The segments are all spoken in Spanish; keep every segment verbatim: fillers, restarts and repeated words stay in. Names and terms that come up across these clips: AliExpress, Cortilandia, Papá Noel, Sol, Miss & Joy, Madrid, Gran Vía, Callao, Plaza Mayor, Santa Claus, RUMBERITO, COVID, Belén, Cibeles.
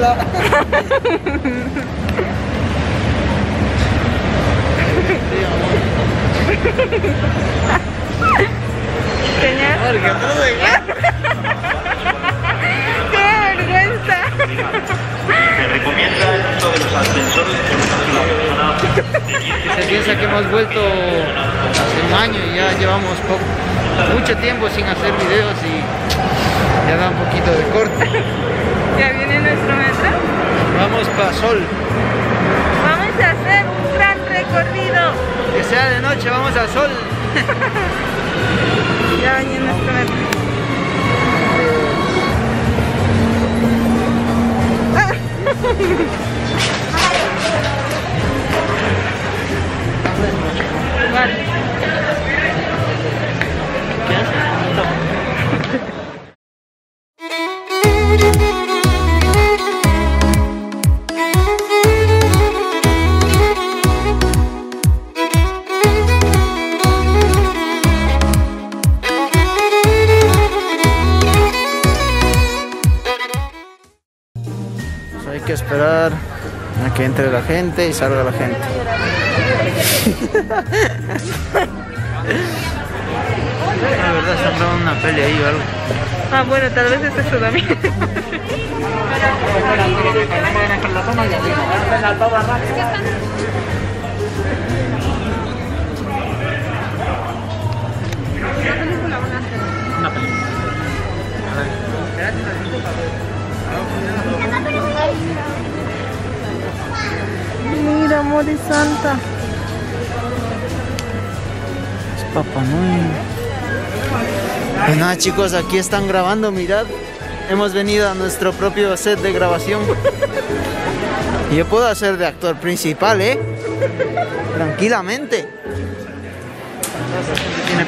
sola. Señor. ¡Qué vergüenza! Se recomienda el uso de los ascensores por una sola persona. Se piensa que hemos vuelto hace un año y ya llevamos poco, mucho tiempo sin hacer videos y ya da un poquito de corte. ¿Ya viene nuestro metro? Vamos para Sol. Vamos a hacer un gran recorrido. Que sea de noche, vamos a Sol. Ya venía nuestro metro. Vale. ¿Qué haces? Que esperar a que entre la gente y salga la gente. La verdad está probando una peli ahí o algo. Ah, bueno, tal vez es eso también. Una película. Mira, amor y Santa. Es Papá Noel. Pues nada, chicos, aquí están grabando, mirad. Hemos venido a nuestro propio set de grabación. Yo puedo hacer de actor principal, ¿eh? Tranquilamente.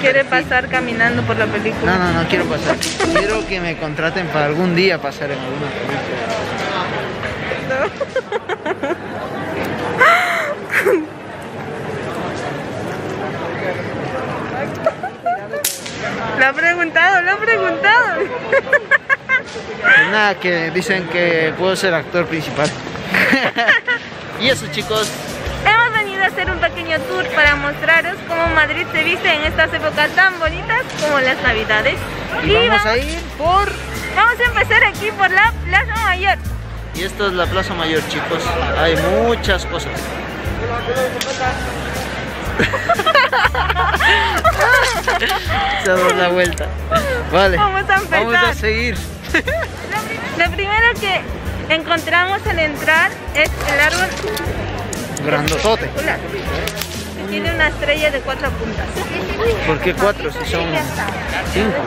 ¿Quiere pasar caminando por la película? No, no, no quiero pasar. Quiero que me contraten para algún día pasar en alguna película. Lo ha preguntado, lo ha preguntado. Pues nada, que dicen que puedo ser actor principal. Y eso, chicos. Hemos venido a hacer un pequeño tour para mostraros cómo Madrid se viste en estas épocas tan bonitas como las Navidades. Y, y vamos, vamos a ir por... Vamos a empezar aquí por la Plaza Mayor. Y esto es la Plaza Mayor, chicos. Hay muchas cosas. Se da la vuelta. Vale, vamos a empezar. Vamos a seguir. Lo primero que encontramos al entrar es el árbol grandotote. Que tiene una estrella de cuatro puntas. ¿Por qué cuatro? Si son cinco.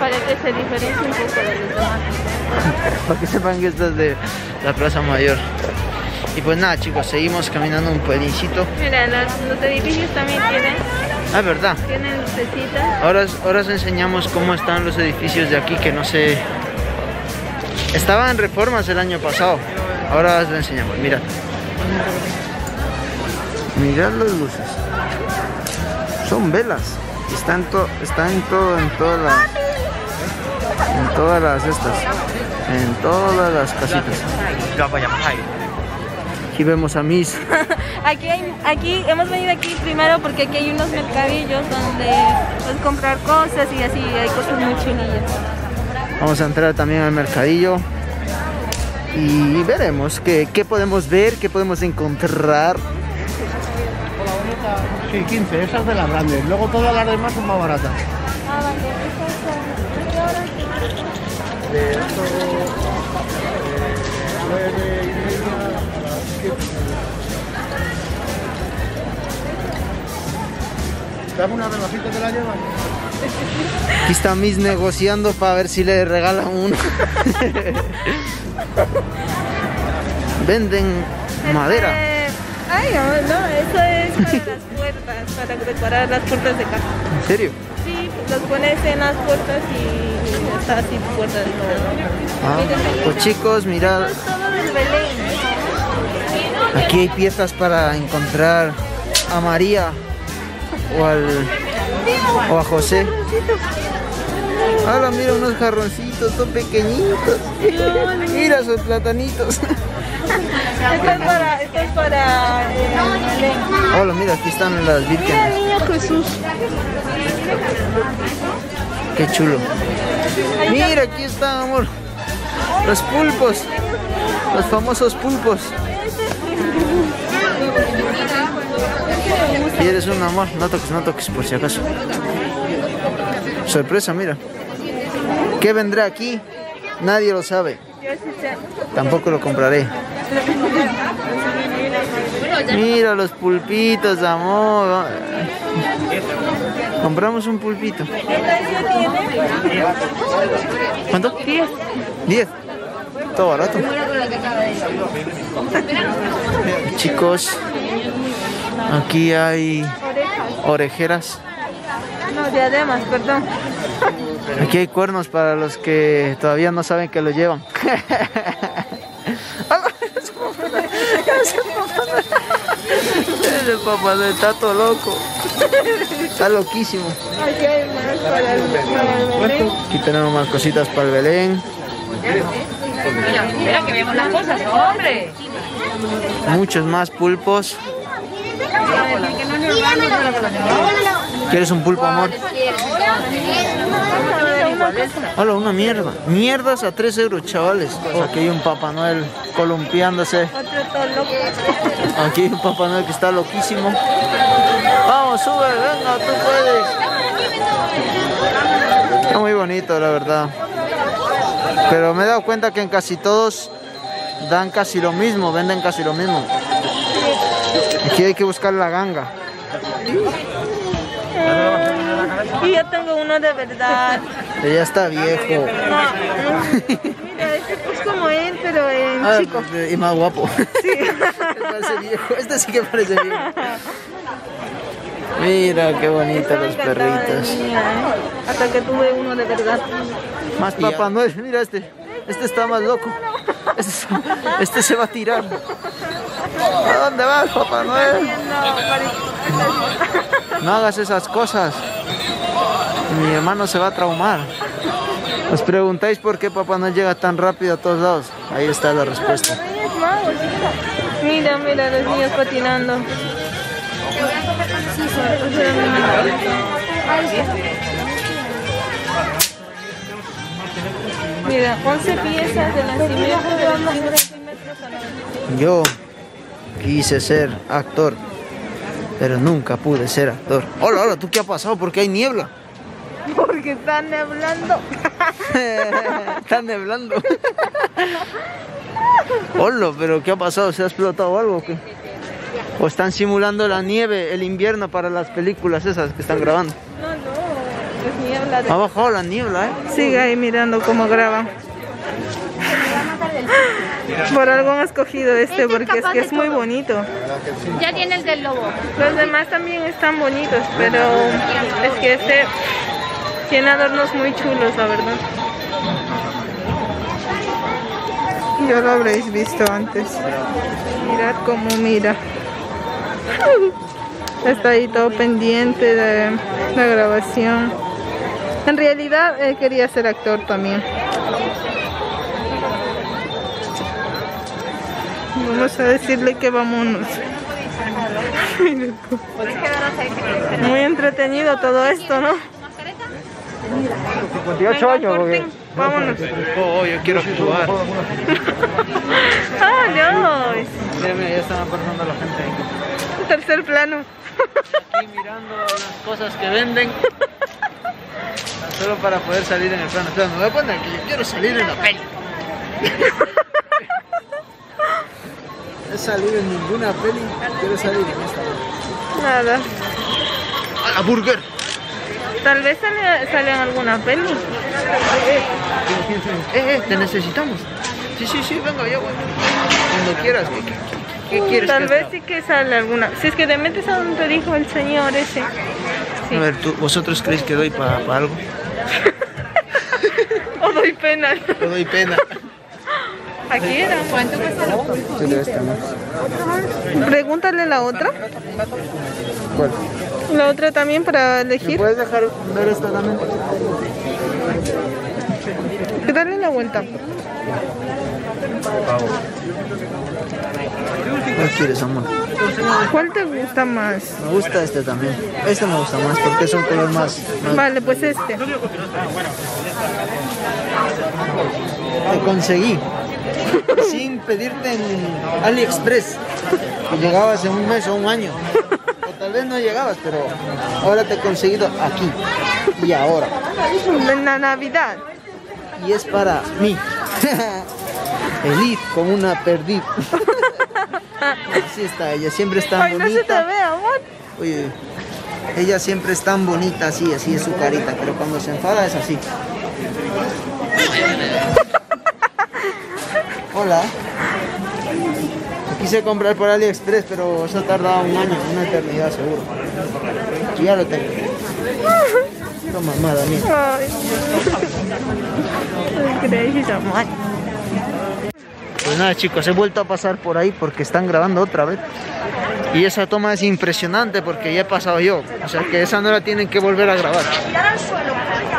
Para que se diferencie un poco de los demás. Para que sepan que esto es de la Plaza Mayor. Y pues nada, chicos, seguimos caminando un pueblicito. Mira, los, los edificios también tienen... Ah, verdad. Tienen lucecitas. Ahora, ahora os enseñamos cómo están los edificios de aquí, que no sé... Estaban en reformas el año pasado. Ahora os lo enseñamos, mirad. Mirad las luces. Son velas. Están to, está en todo, en todas las... En todas las estas. En todas las casitas. Aquí vemos a Miss. Aquí, hay, aquí hemos venido aquí primero porque aquí hay unos mercadillos donde puedes comprar cosas y así hay cosas muy chulillas. Vamos a entrar también al mercadillo y veremos qué, qué podemos ver, qué podemos encontrar. Sí, quince, esas de las grandes. Luego todas las demás son más baratas. Ah, vale, esas son... Dame una relajita, te la llevas. Aquí está Miss negociando para ver si le regalan uno. Venden este... madera. Ay, no, eso es para las puertas, para decorar las puertas de casa. ¿En serio? Sí, los pones en las puertas y está así tu puerta de todo. Ah, pues chicos, mirad. Esto es todo del Belén. Aquí hay piezas para encontrar a María. O, al, o a José. Ahora mira unos jarroncitos, son pequeñitos. Mira sus platanitos. Esto es para, esto es para Belén. Hola, mira, aquí están las vírgenes. Mira, niño Jesús. Qué chulo. Mira, aquí está, amor. Los pulpos. Los famosos pulpos. Y eres un amor, no toques, no toques por si acaso. Sorpresa, mira. ¿Qué vendrá aquí? Nadie lo sabe. Tampoco lo compraré. Mira los pulpitos, amor. Compramos un pulpito. ¿Cuánto? Diez. Diez. Todo barato. Chicos, aquí hay orejeras. No, diademas, perdón. Aquí hay cuernos para los que todavía no saben que lo llevan. El papá de tato loco. Está loquísimo. Aquí hay más para el, para el Belén. Aquí tenemos más cositas para el Belén. Mira, mira que vemos las cosas, hombre. Muchos más pulpos. ¿Quieres un pulpo, amor? Hola, una mierda. Mierdas a tres euros, chavales. Aquí hay un Papá Noel columpiándose. Aquí hay un Papá Noel que está loquísimo. Vamos, sube, venga, tú puedes. Está muy bonito, la verdad. Pero me he dado cuenta que en casi todos dan casi lo mismo, venden casi lo mismo. Aquí hay que buscar la ganga. Y yo tengo uno de verdad. Pero ya está viejo. No, mira, este es como él, pero eh, ah, chico. Y más guapo. Sí. Parece viejo. Este sí que parece viejo. Mira qué bonito los perritos. Mía, ¿eh? Hasta que tuve uno de verdad. Más Papá Noel, mira este. Este está más loco. Este, este se va a tirar. ¿A dónde vas, Papá Noel? No hagas esas cosas. Mi hermano se va a traumar. Os preguntáis por qué Papá Noel llega tan rápido a todos lados. Ahí está la respuesta. Mira, mira, los niños patinando. Mira, once piezas de nacimiento. Yo quise ser actor, pero nunca pude ser actor. Hola, hola, ¿tú qué ha pasado? ¿Por qué hay niebla? Porque está neblando. Está neblando. Hola, pero ¿qué ha pasado? ¿Se ha explotado algo o qué? ¿O están simulando la nieve, el invierno para las películas esas que están grabando? No, no, es niebla. De... Ha bajado la niebla, ¿eh? Sigue ahí mirando cómo graban. Por algo han escogido este, este porque es que es muy bonito. Ya tiene el del lobo. Los demás también están bonitos, pero es que este tiene adornos muy chulos, la verdad. Ya lo habréis visto antes. Mirad cómo mira. Está ahí todo pendiente de la grabación. En realidad él quería ser actor también. Vamos a decirle que vámonos. Muy entretenido todo esto, ¿no? cincuenta y ocho años. Vámonos. Oh, yo quiero actuar. Ah, no. Mira, mira, ya están pasando la gente ahí. Tercer plano. Aquí mirando las cosas que venden. Solo para poder salir en el plano. Entonces, me voy a poner que yo quiero salir en la peli. No he salido en ninguna peli, quiero salir en esta. Nada. A la burger. Tal vez sale, sale en alguna peli. Eh, eh, te necesitamos. Sí, sí, sí, venga, ya voy. Cuando quieras, ¿qué, qué, qué quieres? Tal vez sí que sale alguna. Si es que te metes a donde dijo el señor ese. Sí. A ver, ¿tú, ¿vosotros creéis que doy para pa algo? O doy pena. O doy pena. Aquí era. ¿Cuánto cuesta la otra? Pregúntale la otra. ¿Cuál? La otra también para elegir. ¿Puedes dejar ver esta también? ¿Qué tal es la vuelta? ¿Cuál quieres, amor? ¿Cuál te gusta más? Me gusta este también. Este me gusta más porque es un color más, más... Vale, pues este. Lo conseguí. Sin pedirte en AliExpress. Que llegaba hace un mes o un año. O tal vez no llegabas, pero ahora te he conseguido aquí. Y ahora. En la Navidad. Y es para mí. Feliz como una perdiz. Así está, ella siempre es tan Ay, bonita. No se te ve, amor. Oye, ella siempre es tan bonita, así, así es su carita, pero cuando se enfada es así. Hola. Quise comprar por AliExpress, pero eso tardaba un año, una eternidad seguro. Y ya lo tengo. Esto mamada mía. Pues nada, chicos, he vuelto a pasar por ahí porque están grabando otra vez. Y esa toma es impresionante porque ya he pasado yo. O sea que esa no la tienen que volver a grabar.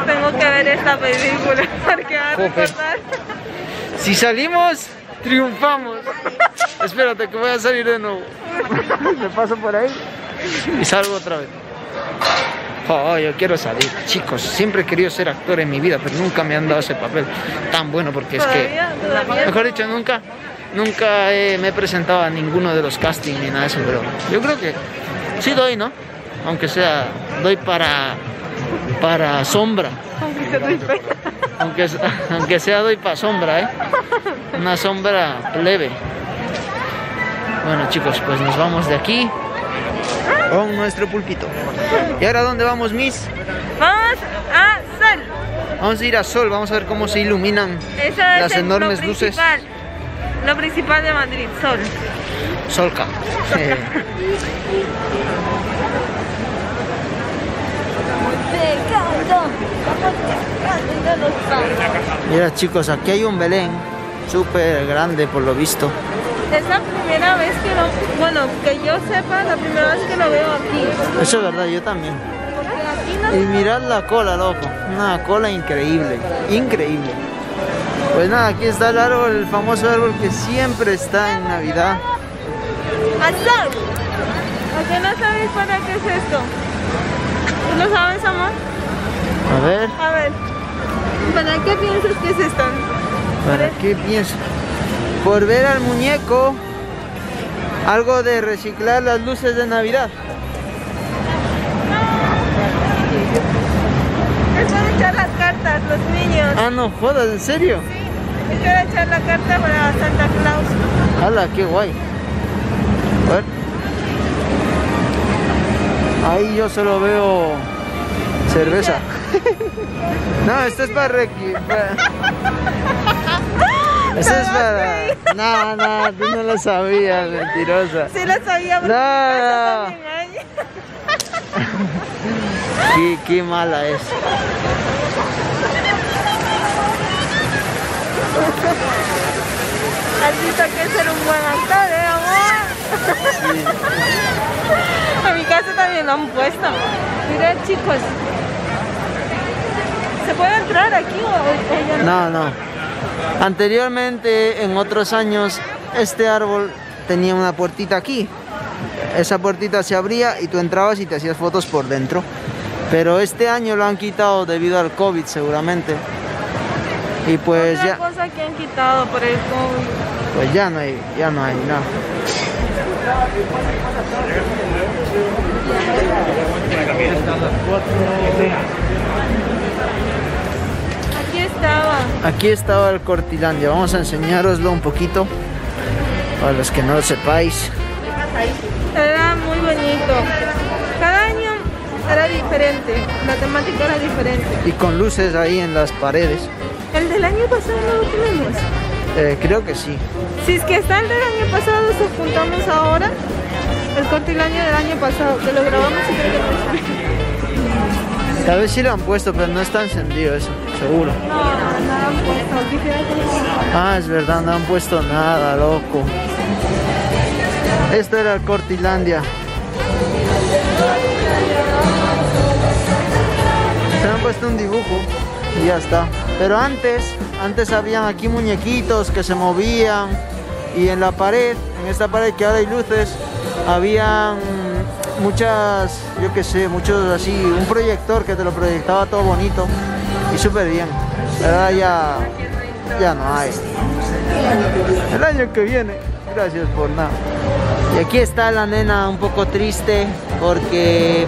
Tengo que ver esta película porque va a recordar. Si salimos, triunfamos. Espérate que voy a salir de nuevo. Me paso por ahí y salgo otra vez. Oh, yo quiero salir, chicos. Siempre he querido ser actor en mi vida, pero nunca me han dado ese papel tan bueno porque es que... ¿Todavía? Mejor dicho, nunca, nunca he, me he presentado a ninguno de los castings ni nada de eso, pero yo creo que sí doy, ¿no? Aunque sea, doy para, para sombra. Aunque sea, doy aunque, aunque sea, doy para sombra, ¿eh? Una sombra plebe. Bueno, chicos, pues nos vamos de aquí. Con nuestro pulpito. ¿Y ahora dónde vamos, Miss? Vamos a Sol. Vamos a ir a Sol, vamos a ver cómo se iluminan Eso es las enormes lo luces. Lo principal de Madrid, Sol. Solca. Solca. Mira, chicos, aquí hay un Belén súper grande por lo visto. Es la primera vez que lo... Bueno, que yo sepa, la primera vez que lo veo aquí. Eso es verdad, yo también. Y mirad la cola, loco. Una cola increíble. Increíble. Pues nada, aquí está el árbol, el famoso árbol que siempre está en Navidad. ¡Azul! ¿A qué no sabéis para qué es esto? ¿Tú lo sabes, amor? A ver. A ver. ¿Para qué piensas que es esto? ¿Para qué piensas? Por ver al muñeco, algo de reciclar las luces de Navidad. Es para echar las cartas, los niños. Ah, no jodas, ¿en serio? Sí, es para echar la carta para Santa Claus. ¡Hala, qué guay! A ver. Ahí yo solo veo cerveza. No, esto es para... Eso es para... No, no, tú no lo sabías, mentirosa. Sí lo sabía, porque no, no. Qué, qué mala es. Has visto que ser un buen actor, ¿eh, amor? Sí. A mi casa también lo han puesto. Mira, chicos. ¿Se puede entrar aquí o, o ya no? No, no. Anteriormente, en otros años, este árbol tenía una puertita aquí. Esa puertita se abría y tú entrabas y te hacías fotos por dentro. Pero este año lo han quitado debido al COVID, seguramente. Y pues ya... Otra cosa que han quitado por el COVID. Pues ya no hay, ya no hay nada. Aquí estaba el Cortilandia, vamos a enseñároslo un poquito para los que no lo sepáis. Era muy bonito. Cada año era diferente, la temática era diferente. Y con luces ahí en las paredes. ¿El del año pasado no lo tenemos? Eh, creo que sí. Si es que está el del año pasado, se juntamos ahora el Cortilandia del año pasado, que lo grabamos y creo que... Tal vez sí lo han puesto, pero no está encendido eso. Seguro. No, no, no han puesto. Ah, es verdad, no han puesto nada, loco. Esto era el Cortilandia. Se han puesto un dibujo y ya está. Pero antes, antes habían aquí muñequitos que se movían, y en la pared, en esta pared que ahora hay luces, habían muchas, yo qué sé, muchos así, un proyector que te lo proyectaba todo bonito y súper bien. Pero ahora ya, ya no hay. El año que viene, gracias por nada. Y aquí está la nena un poco triste porque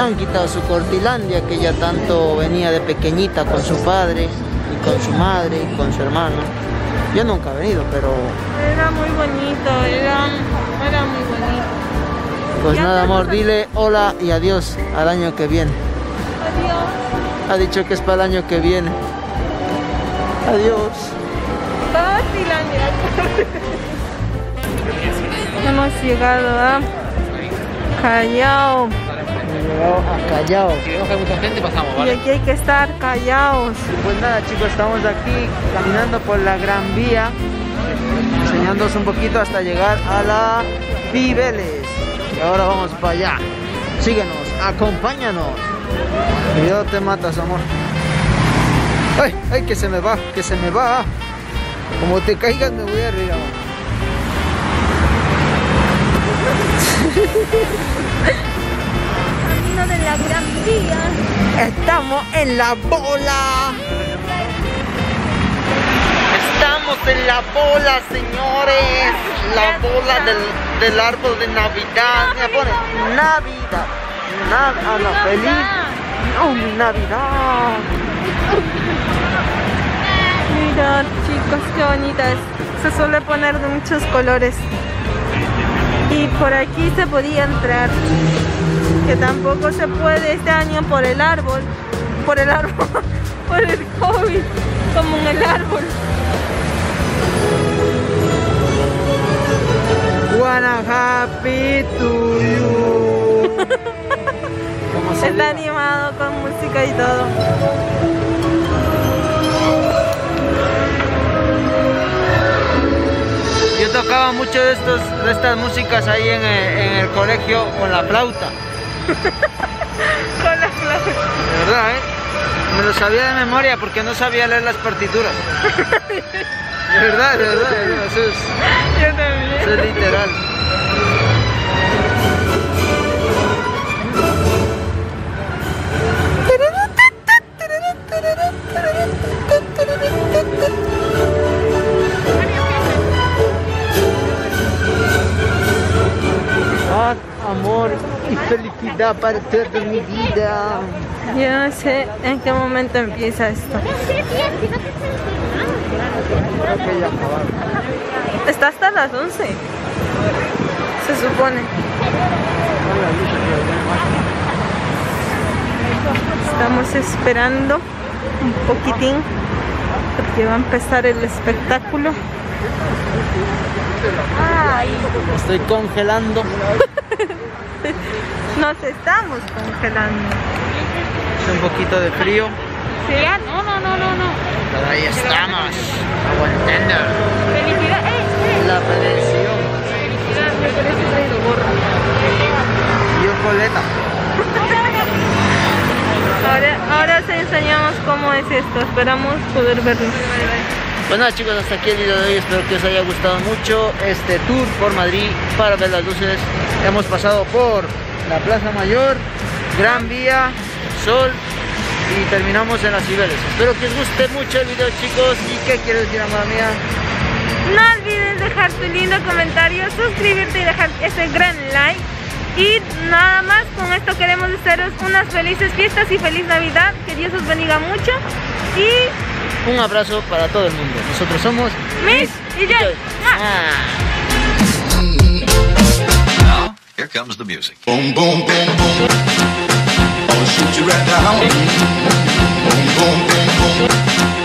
han quitado su Cortilandia, que ella tanto venía de pequeñita con su padre y con su madre y con su hermano. Yo nunca he venido, pero... Era muy bonito, era, era muy bonito. Pues nada, amor, dile hola y adiós al año que viene. Adiós. Ha dicho que es para el año que viene. Adiós. Hemos llegado a Callao. A Callao. Si vemos que hay mucha gente, pasamos, ¿vale? Y aquí hay que estar callados. Pues nada, chicos, estamos aquí caminando por la Gran Vía, enseñándonos un poquito hasta llegar a la Cibeles. Y ahora vamos para allá. Síguenos, acompáñanos. Cuidado, te matas, amor. Ay, ay, que se me va, que se me va. Como te caigas, me voy arriba, amor. Camino de la Gran Vía. Estamos en la bola. Estamos en la bola, señores. La bola del, del árbol de Navidad. ¿Me pones? Navidad. Navidad. Hola, feliz. Oh, mi Navidad. Mirad, chicos, qué bonita es. Se suele poner de muchos colores. Y por aquí se podía entrar, que tampoco se puede este año por el árbol, por el árbol, por el COVID, como en el árbol. Wanna happy to you. Está animado con música y todo. Yo tocaba mucho de, estos, de estas músicas ahí en el, en el colegio con la flauta. Con la flauta. De verdad, ¿eh? Me lo sabía de memoria porque no sabía leer las partituras. De verdad, de verdad. De verdad. Eso es, yo también. Eso es literal. Amor y felicidad para toda mi vida. Yo no sé en qué momento empieza esto. Está hasta las once, se supone. Estamos esperando un poquitín porque va a empezar el espectáculo. Ay. Estoy congelando. Nos estamos congelando. Hace un poquito de frío. Sí. No, no, no, no, no. Pero ahí estamos. Aguantando. Felicidad. La prevención. Felicidad. Me parece que traigo gorra. Y un coleta. Ahora, ahora os enseñamos cómo es esto. Esperamos poder verlo. Bueno, chicos, hasta aquí el video de hoy. Espero que os haya gustado mucho este tour por Madrid para ver las luces. Hemos pasado por la Plaza Mayor, Gran Vía, Sol y terminamos en las Cibeles. Espero que os guste mucho el video, chicos. ¿Y qué quieres decir, amada mía? No olvides dejar tu lindo comentario, suscribirte y dejar ese gran like. Y nada más, con esto queremos desearos unas felices fiestas y feliz Navidad. Que Dios os bendiga mucho. Y... un abrazo para todo el mundo. Nosotros somos Miss y Joy. Now, here comes the music. Boom, boom, boom, boom. I'll shoot you right down. Boom, boom, boom, boom.